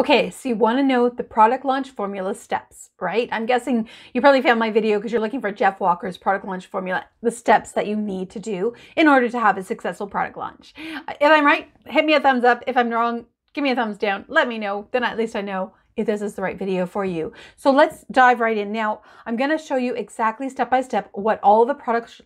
Okay, so you want to know the product launch formula steps, right? I'm guessing you probably found my video because you're looking for Jeff Walker's product launch formula, the steps that you need to do in order to have a successful product launch. If I'm right, hit me a thumbs up. If I'm wrong, give me a thumbs down. Let me know. Then at least I know if this is the right video for you. So let's dive right in. Now, I'm going to show you exactly step by step what all the product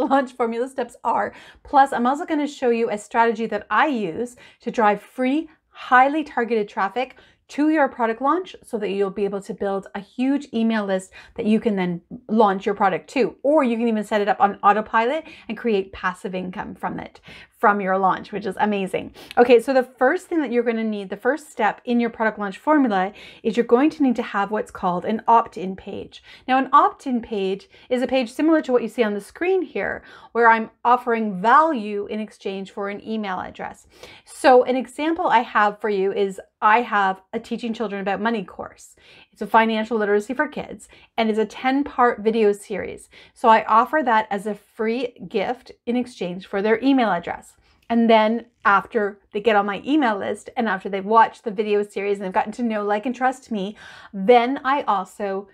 launch formula steps are. Plus, I'm also going to show you a strategy that I use to drive free, highly targeted traffic to your product launch so that you'll be able to build a huge email list that you can then launch your product to, or you can even set it up on autopilot and create passive income from it, from your launch, which is amazing. Okay, so the first thing that you're going to need, the first step in your product launch formula, is you're going to need to have what's called an opt-in page. Now, an opt-in page is a page similar to what you see on the screen here, where I'm offering value in exchange for an email address. So an example I have for you is I have a Teaching Children About Money course. It's a financial literacy for kids, and it's a 10-part video series. So I offer that as a free gift in exchange for their email address. And then after they get on my email list and after they've watched the video series and they've gotten to know, like, and trust me, then I also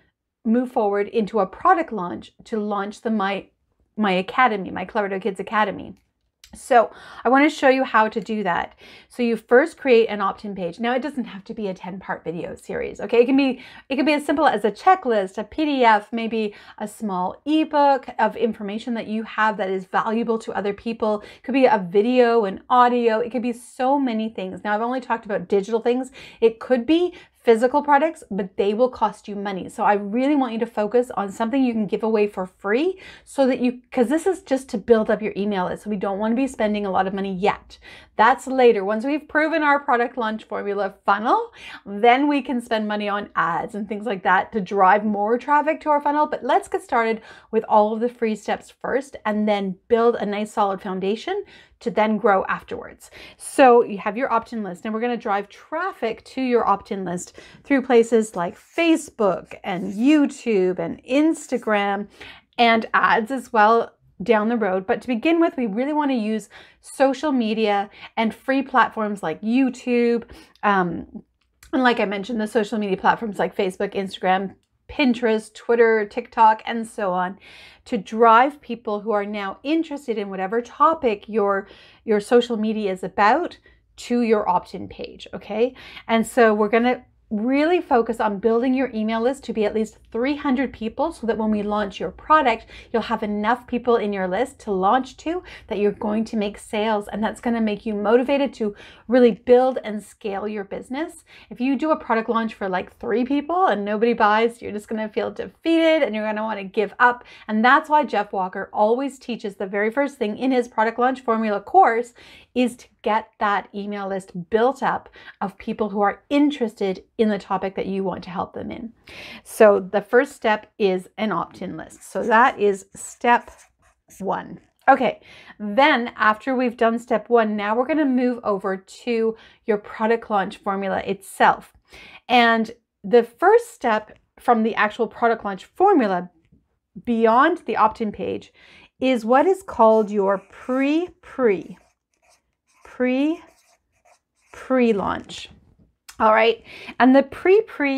move forward into a product launch to launch my academy, my Cleverdough Kids Academy. So I want to show you how to do that. So you first create an opt-in page. Now, it doesn't have to be a 10-part video series. Okay, it can be as simple as a checklist, a PDF, maybe a small ebook of information that you have that is valuable to other people. It could be a video, an audio. It could be so many things. Now, I've only talked about digital things. It could be physical products, but they will cost you money. So I really want you to focus on something you can give away for free, so that you, because this is just to build up your email list. So we don't want to be spending a lot of money yet. That's later. Once we've proven our product launch formula funnel, then we can spend money on ads and things like that to drive more traffic to our funnel. But let's get started with all of the free steps first, and then build a nice solid foundation to then grow afterwards. So you have your opt-in list, and we're going to drive traffic to your opt-in list through places like Facebook and YouTube and Instagram, and ads as well down the road. But to begin with, we really want to use social media and free platforms like YouTube. And like I mentioned, the social media platforms like Facebook, Instagram, Pinterest, Twitter, TikTok, and so on, to drive people who are now interested in whatever topic your social media is about to your opt-in page. Okay. And so we're going to really focus on building your email list to be at least 300 people, so that when we launch your product, you'll have enough people in your list to launch to that you're going to make sales, and that's going to make you motivated to really build and scale your business. If you do a product launch for like 3 people and nobody buys, you're just going to feel defeated and you're going to want to give up. And that's why Jeff Walker always teaches the very first thing in his product launch formula course is to get that email list built up of people who are interested in the topic that you want to help them in. So the first step is an opt-in list. So that is step 1. Okay, then after we've done step 1, now we're going to move over to your product launch formula itself. And the first step from the actual product launch formula beyond the opt-in page is what is called your pre-launch. All right. And the pre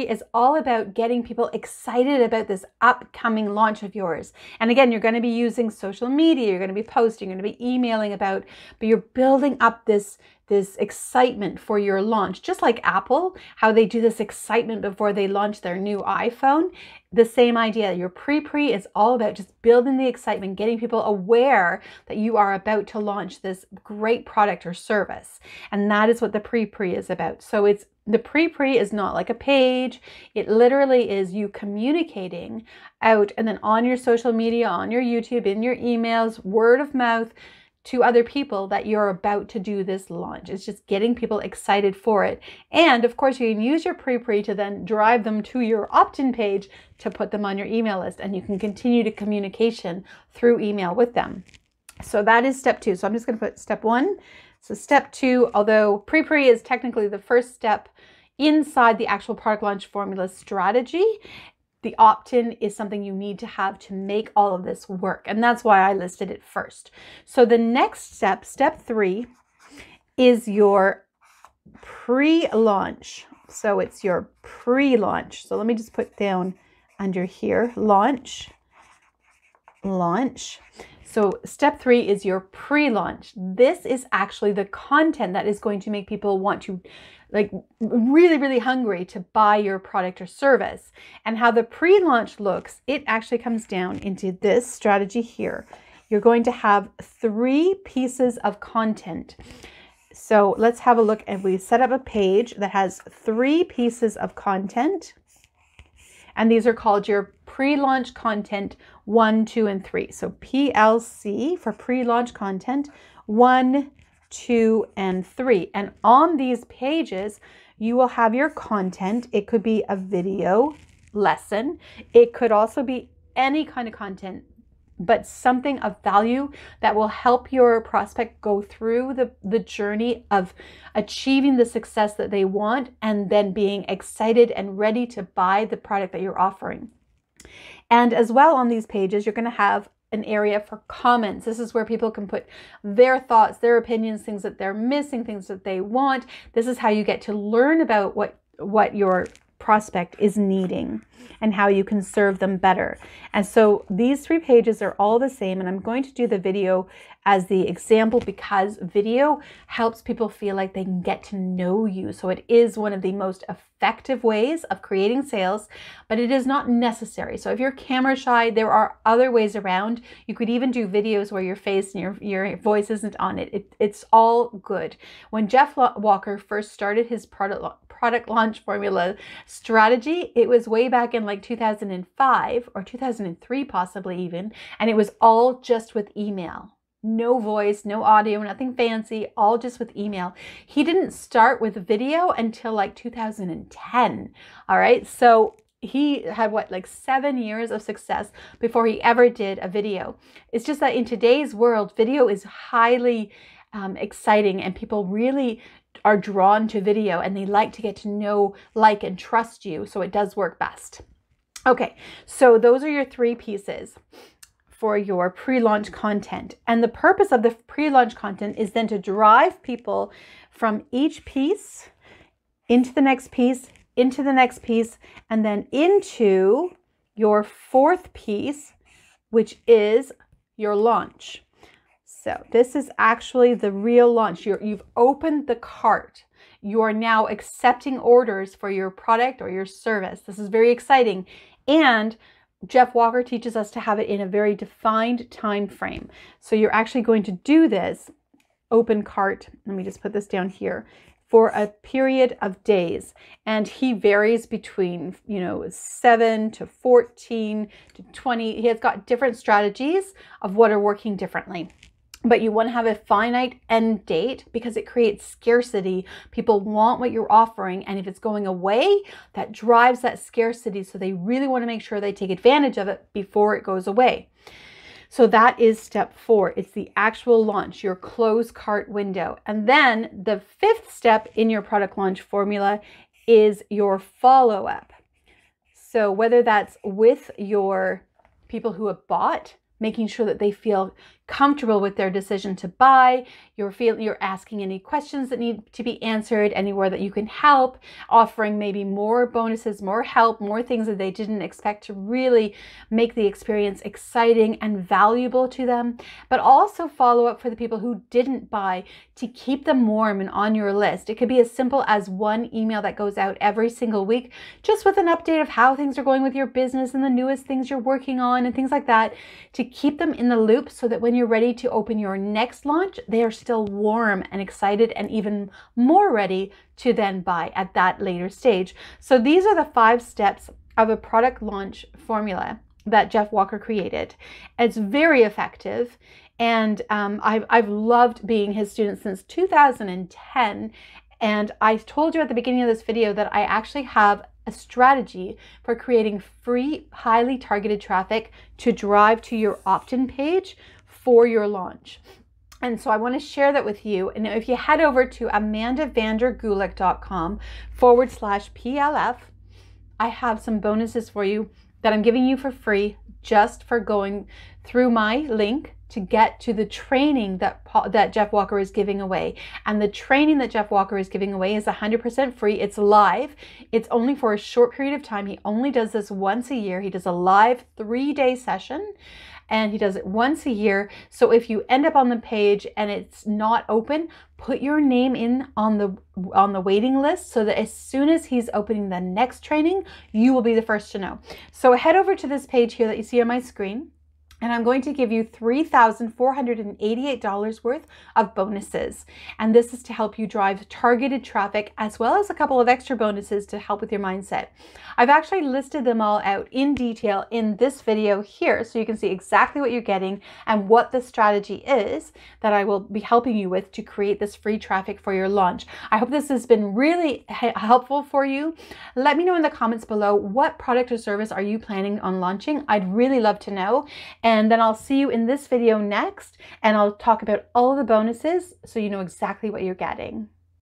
is all about getting people excited about this upcoming launch of yours. And again, you're going to be using social media, you're going to be posting, you're going to be emailing about, but you're building up this excitement for your launch. Just like Apple, how they do this excitement before they launch their new iPhone. The same idea. Your pre is all about just building the excitement, getting people aware that you are about to launch this great product or service. And that is what the pre is about. So it's, the pre is not like a page. It literally is you communicating out, and then on your social media, on your YouTube, in your emails, word of mouth to other people that you're about to do this launch. It's just getting people excited for it. And of course, you can use your pre to then drive them to your opt-in page to put them on your email list, and you can continue to communication through email with them. So that is step 2. So I'm just going to put step 1. So step 2, although pre is technically the first step inside the actual product launch formula strategy, the opt-in is something you need to have to make all of this work. And that's why I listed it first. So the next step, step 3, is your pre-launch So it's your pre-launch. So let me just put down under here, launch. So step 3 is your pre-launch. This is actually the content that is going to make people want to, like, really, really hungry to buy your product or service. And how the pre-launch looks, it actually comes down into this strategy here. You're going to have 3 pieces of content. So let's have a look, and we set up a page that has 3 pieces of content. And these are called your pre-launch content 1, 2, and 3. So PLC for pre-launch content 1, 2, and 3. And on these pages, you will have your content. It could be a video lesson. It could also be any kind of content, but something of value that will help your prospect go through the journey of achieving the success that they want and then being excited and ready to buy the product that you're offering. And as well on these pages, you're going to have an area for comments. This is where people can put their thoughts, their opinions, things that they're missing, things that they want. This is how you get to learn about what your prospect is needing and how you can serve them better. And so these 3 pages are all the same, and I'm going to do the video as the example because video helps people feel like they can get to know you. So it is one of the most effective ways of creating sales, but it is not necessary. So if you're camera shy, there are other ways around. You could even do videos where your face and your voice isn't on it. It's all good. When Jeff Walker first started his product launch formula strategy, it was way back in like 2005 or 2003 possibly even, and it was all just with email. No voice, no audio, nothing fancy, all just with email. He didn't start with video until like 2010, all right? So he had what, like 7 years of success before he ever did a video. It's just that in today's world, video is highly exciting, and people really are drawn to video and they like to get to know, like, and trust you. So it does work best. Okay, so those are your 3 pieces for your pre-launch content. And the purpose of the pre-launch content is then to drive people from each piece into the next piece, into the next piece, and then into your 4th piece, which is your launch. So this is actually the real launch. You've opened the cart. You are now accepting orders for your product or your service. This is very exciting. And Jeff Walker teaches us to have it in a very defined time frame. So you're actually going to do this open cart. Let me just put this down here for a period of days. And he varies between, 7 to 14 to 20. He has got different strategies of what are working differently. But you want to have a finite end date because it creates scarcity. People want what you're offering, and if it's going away, that drives that scarcity. So they really want to make sure they take advantage of it before it goes away. So that is step 4. It's the actual launch, your close cart window. And then the 5th step in your product launch formula is your follow-up. So whether that's with your people who have bought, making sure that they feel comfortable with their decision to buy. You're asking any questions that need to be answered, anywhere that you can help, offering maybe more bonuses, more help, more things that they didn't expect to really make the experience exciting and valuable to them. But also follow up for the people who didn't buy to keep them warm and on your list. It could be as simple as one email that goes out every single week, just with an update of how things are going with your business and the newest things you're working on and things like that, to keep them in the loop so that when you're ready to open your next launch, they are still warm and excited and even more ready to then buy at that later stage. So these are the 5 steps of a product launch formula that Jeff Walker created. It's very effective, and I've loved being his student since 2010. And I told you at the beginning of this video that I actually have a strategy for creating free, highly targeted traffic to drive to your opt-in page for your launch. And so I want to share that with you. And if you head over to amandavandergulik.com/PLF, I have some bonuses for you that I'm giving you for free just for going through my link to get to the training that Jeff Walker is giving away. And the training that Jeff Walker is giving away is 100% free. It's live. It's only for a short period of time. He only does this once a year. He does a live 3-day session and he does it once a year. So if you end up on the page and it's not open, put your name in on the waiting list so that as soon as he's opening the next training, you will be the first to know. So head over to this page here that you see on my screen. And I'm going to give you $3,488 worth of bonuses. And this is to help you drive targeted traffic, as well as a couple of extra bonuses to help with your mindset. I've actually listed them all out in detail in this video here, so you can see exactly what you're getting and what the strategy is that I will be helping you with to create this free traffic for your launch. I hope this has been really helpful for you. Let me know in the comments below, what product or service are you planning on launching? I'd really love to know. And then I'll see you in this video next, and I'll talk about all the bonuses so you know exactly what you're getting.